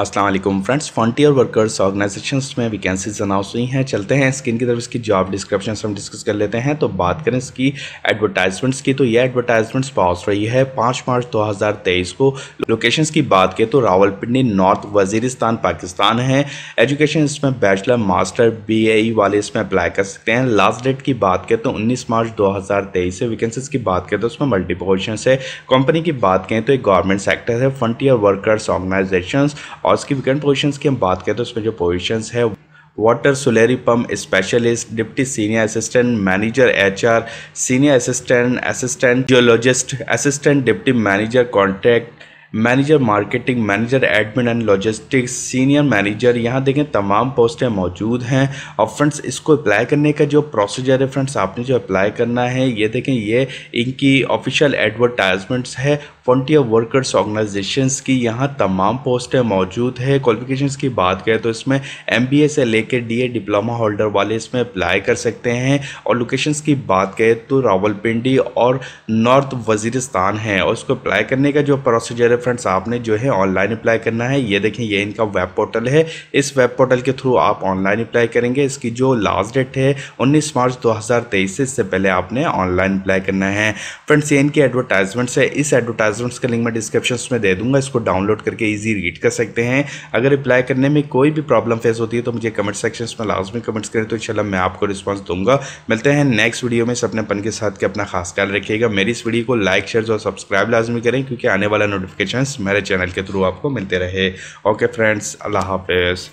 अस्सलाम वालेकुम friends, frontier workers organisations में वैकेंसीज अनाउंस हुई हैं। चलते हैं स्क्रीन की तरफ, इसकी जॉब डिस्क्रिप्शन हम डिस्कस कर लेते हैं। तो बात करें इसकी एडवर्टाइजमेंट्स की, तो ये एडवर्टाइजमेंट्स पास रही है 5 मार्च 2023 को। लोकेशंस की बात करें तो रावलपिंडी, नॉर्थ वजीरिस्तान, पाकिस्तान है। एजुकेशन इसमें बैचलर मास्टर BAE वाले इसमें अप्लाई कर सकते हैं। लास्ट डेट की बात करें तो 19 मार्च 2023 है। वैकेंसीज की बात करें तो उसमें मल्टी पोजीशंस है। कंपनी की बात करें तो एक गवर्नमेंट सेक्टर है, फ्रंटियर वर्कर्स ऑर्गेनाइजेशंस, और इसकी वैकेंट पोजीशंस की हम बात करें तो उसमें जो पोजीशंस है water solar pump specialist, deputy senior assistant manager HR, senior assistant, assistant geologist, assistant deputy manager contract, manager marketing, manager admin and logistics, senior manager, यहाँ देखें तमाम पोस्टें मौजूद हैं। और फ्रेंड्स इसको अप्लाई करने का जो प्रोसीजर है, फ्रेंड्स आपने जो अप्लाई करना है ये देखें, ये इनकी ऑफिशियल एडवर्टाइजमेंट्स है फ्रंटियर वर्कर्स ऑर्गेनाइजेशंस की। यहाँ तमाम पोस्टें मौजूद है। क्वालिफिकेशंस की बात करें तो इसमें MBA से लेकर DA डिप्लोमा होल्डर वाले इसमें अप्लाई कर सकते हैं। और लोकेशंस की बात करें तो रावलपिंडी और नॉर्थ वजीरिस्तान है। और इसको अप्लाई करने का जो प्रोसीजर है फ्रेंड्स, आपने जो है ऑनलाइन अप्लाई करना है। ये देखें, ये इनका वेब पोर्टल है, इस वेब पोर्टल के थ्रू आप ऑनलाइन अप्लाई करेंगे। इसकी जो लास्ट डेट है 19 मार्च 2023 है, इससे पहले आपने ऑनलाइन अप्लाई करना है। फ्रेंड्स ये इनकी एडवर्टाइजमेंट्स है। इस एडवर्टाइजमेंट्स का लिंक मैं डिस्क्रिप्शन में दे दूंगा, इसको डाउनलोड करके ईजी रीड कर सकते हैं। अगर अप्लाई करने में कोई भी प्रॉब्लम फेस होती है तो मुझे कमेंट सेक्शन में लाजमी कमेंट्स करें, तो इंशाल्लाह मैं आपको रिस्पॉन्स दूंगा। मिलते हैं नेक्स्ट वीडियो में, सपनेपन के साथ के अपना खास ख्याल रखिएगा। मेरी इस वीडियो को लाइक, शेयर और सब्सक्राइब लाजमी करें, क्योंकि आने वाला नोटिफिकेशन मेरे चैनल के थ्रू आपको मिलते रहे। ओके फ्रेंड्स, अल्लाह हाफिज़।